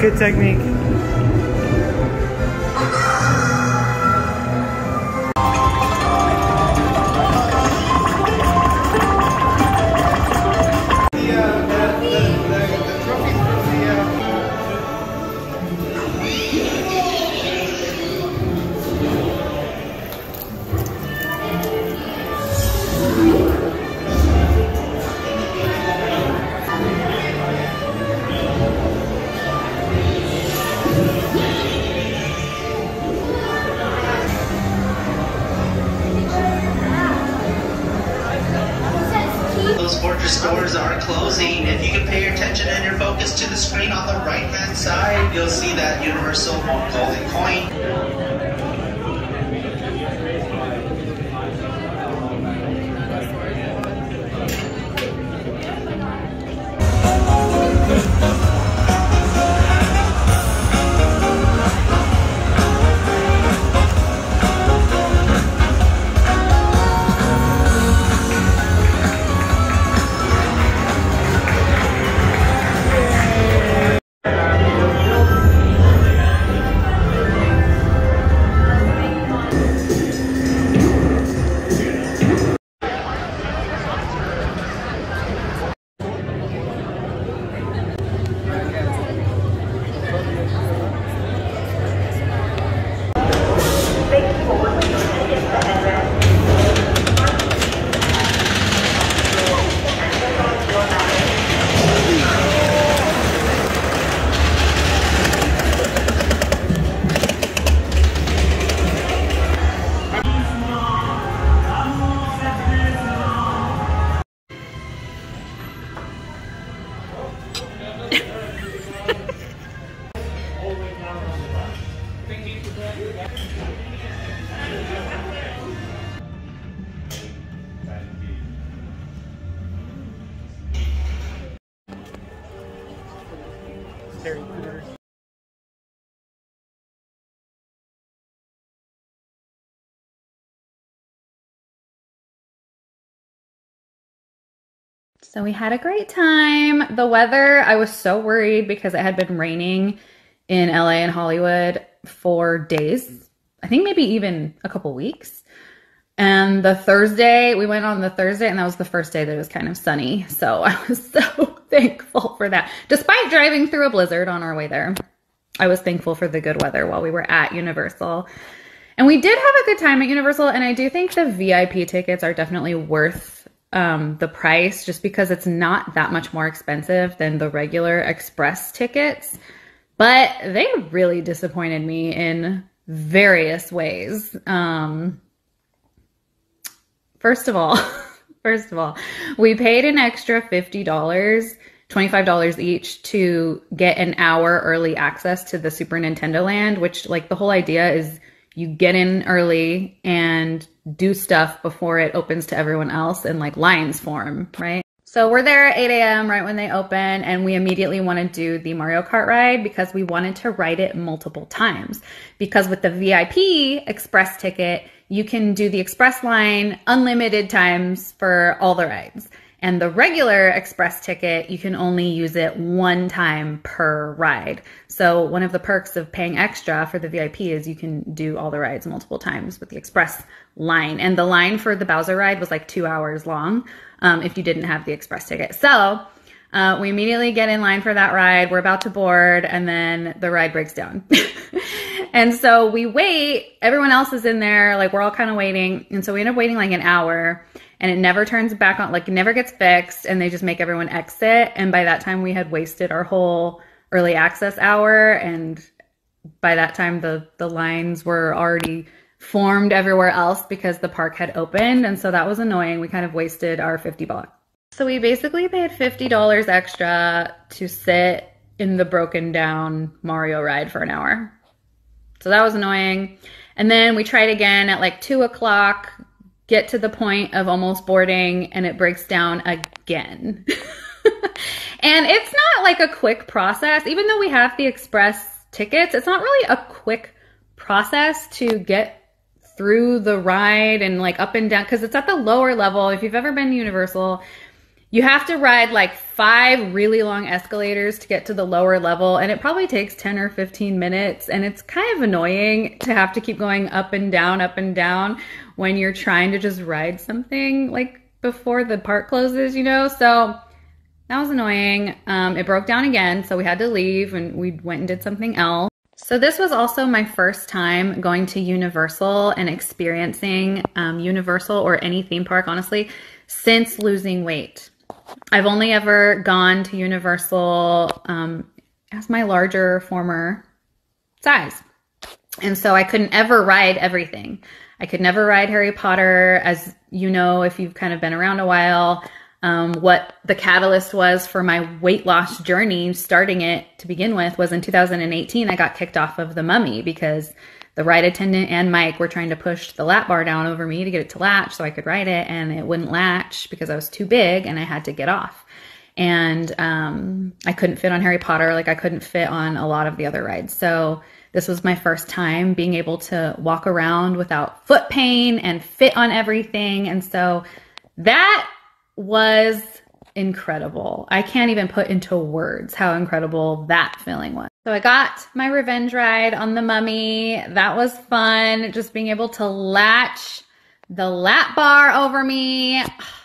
Good technique. Stores are closing. If you can pay your attention and your focus to the screen on the right hand side, you'll see that Universal Golden Harry Potter. So we had a great time. The weather, I was so worried because it had been raining in LA and Hollywood for days. I think maybe even a couple weeks. And the Thursday, we went on the Thursday, and that was the first day that it was kind of sunny. So I was so thankful for that. Despite driving through a blizzard on our way there, I was thankful for the good weather while we were at Universal. And we did have a good time at Universal, and I do think the VIP tickets are definitely worth the price, just because it's not that much more expensive than the regular express tickets. But they really disappointed me in various ways. First of all, we paid an extra $50, $25 each to get an hour early access to the Super Nintendo Land, which, like, the whole idea is you get in early and do stuff before it opens to everyone else and, like, lines form, right? So we're there at 8 a.m. right when they open, and we immediately want to do the Mario Kart ride because we wanted to ride it multiple times. Because with the VIP express ticket, you can do the express line unlimited times for all the rides. And the regular express ticket, you can only use it one time per ride. So one of the perks of paying extra for the VIP is you can do all the rides multiple times with the express line. And the line for the Bowser ride was like 2 hours long if you didn't have the express ticket. So we immediately get in line for that ride. We're about to board, and then the ride breaks down. And so we wait. Everyone else is in there. Like, we're all kind of waiting. And so we end up waiting like an hour, and it never turns back on, like, it never gets fixed, and they just make everyone exit. And by that time, we had wasted our whole early access hour, and by that time, the lines were already formed everywhere else because the park had opened, and so that was annoying. We kind of wasted our $50. So we basically paid $50 extra to sit in the broken down Mario ride for an hour. So that was annoying. And then we tried again at like 2 o'clock, get to the point of almost boarding, and it breaks down again. And it's not like a quick process. Even though we have the express tickets, it's not really a quick process to get through the ride and like up and down, because it's at the lower level. If you've ever been to Universal, You have to ride like 5 really long escalators to get to the lower level, and it probably takes 10 or 15 minutes, and it's kind of annoying to have to keep going up and down when you're trying to just ride something like before the park closes, you know? So that was annoying. It broke down again, so we had to leave and we went and did something else. So this was also my first time going to Universal and experiencing Universal or any theme park, honestly, since losing weight. I've only ever gone to Universal as my larger former size. And so I couldn't ever ride everything. I could never ride Harry Potter, as you know, if you've kind of been around a while, what the catalyst was for my weight loss journey, starting it to begin with, was in 2018, I got kicked off of The Mummy because the ride attendant and Mike were trying to push the lap bar down over me to get it to latch so I could ride it, and it wouldn't latch because I was too big and I had to get off. And I couldn't fit on Harry Potter, like I couldn't fit on a lot of the other rides. So this was my first time being able to walk around without foot pain and fit on everything. And so that was incredible. I can't even put into words how incredible that feeling was. So I got my revenge ride on The Mummy. That was fun. Just being able to latch the lap bar over me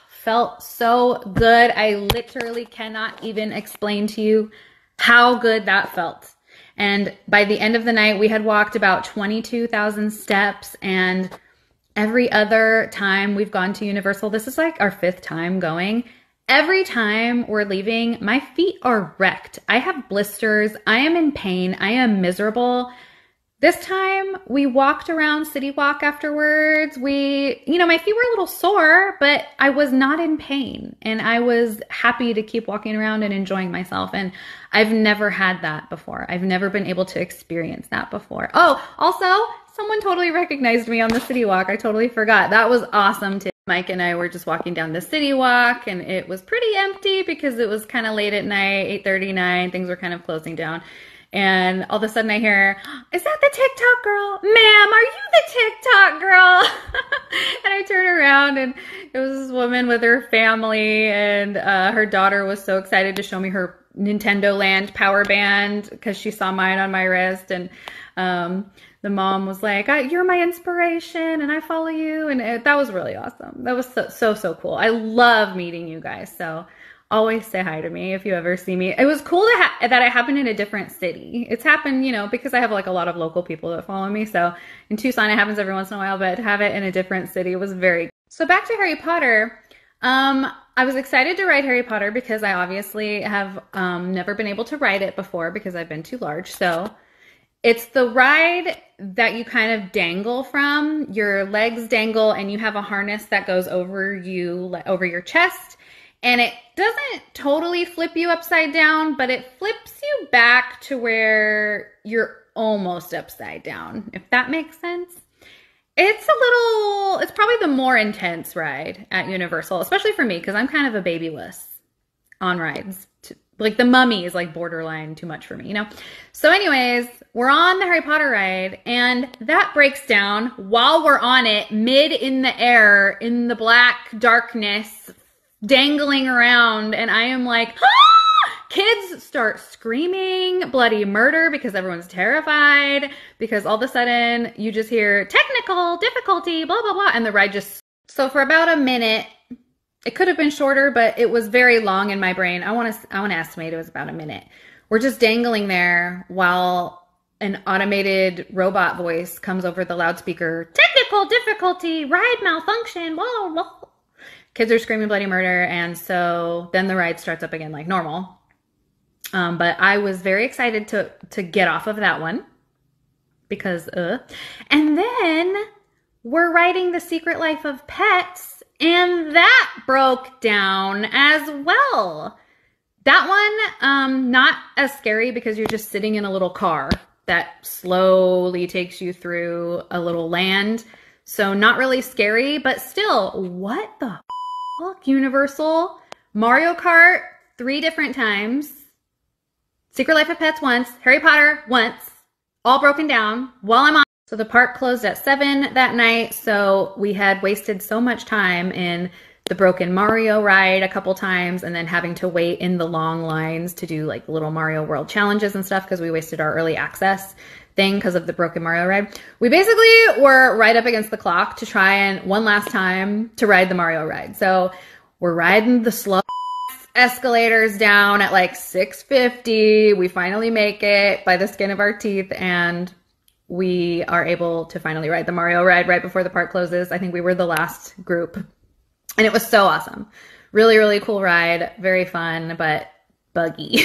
felt so good. I literally cannot even explain to you how good that felt. And by the end of the night, we had walked about 22,000 steps, and every other time we've gone to Universal, this is like our 5th time going, every time we're leaving, my feet are wrecked. I have blisters. I am in pain. I am miserable. This time we walked around City Walk afterwards. You know, my feet were a little sore, but I was not in pain, and I was happy to keep walking around and enjoying myself. And I've never had that before. I've never been able to experience that before. Oh, also, someone totally recognized me on the City Walk. I totally forgot. That was awesome too. Mike and I were just walking down the City Walk, and it was pretty empty because it was kind of late at night, 8:39. Things were kind of closing down. And all of a sudden I hear, "Is that the TikTok girl? Ma'am, are you the TikTok girl?" And I turn around, and it was this woman with her family, and her daughter was so excited to show me her Nintendo Land power band because she saw mine on my wrist. And the mom was like, "You're my inspiration, and I follow you." And that was really awesome. That was so cool. I love meeting you guys. So always say hi to me if you ever see me. It was cool that it happened in a different city. It's happened, you know, because I have like a lot of local people that follow me. So in Tucson, it happens every once in a while, but to have it in a different city was very cool. So back to Harry Potter. I was excited to ride Harry Potter because I obviously have never been able to ride it before because I've been too large. So it's the ride that you kind of dangle from. Your legs dangle, and you have a harness that goes over you, over your chest. And it doesn't totally flip you upside down, but it flips you back to where you're almost upside down, if that makes sense. It's probably the more intense ride at Universal, especially for me, because I'm kind of a babyless on rides. Like The Mummy is like borderline too much for me, you know? So anyways, we're on the Harry Potter ride, and that breaks down while we're on it, mid in the air, in the black darkness, dangling around, and I am like, ah! Kids start screaming bloody murder because everyone's terrified, because all of a sudden you just hear technical difficulty, blah, blah, blah, and the ride just... So for about a minute, it could have been shorter, but it was very long in my brain. I want to estimate it was about a minute. We're just dangling there while an automated robot voice comes over the loudspeaker, technical difficulty, ride malfunction, blah, blah. Kids are screaming bloody murder, and so then the ride starts up again like normal. But I was very excited to get off of that one because, And then we're riding The Secret Life of Pets, and that broke down as well. That one, not as scary because you're just sitting in a little car that slowly takes you through a little land. So not really scary, but still, what the... Look, Universal, Mario Kart 3 different times, Secret Life of Pets once, Harry Potter once, all broken down while I'm on. So the park closed at 7 that night, so we had wasted so much time in the broken Mario ride a couple times, and then having to wait in the long lines to do like little Mario World challenges and stuff because we wasted our early access thing because of the broken Mario ride. We basically were right up against the clock to try and one last time to ride the Mario ride. So we're riding the slow escalators down at like 6:50. We finally make it by the skin of our teeth, and we are able to finally ride the Mario ride right before the park closes. I think we were the last group, and it was so awesome. Really, really cool ride. Very fun, but buggy.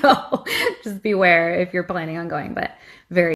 So just beware if you're planning on going, but very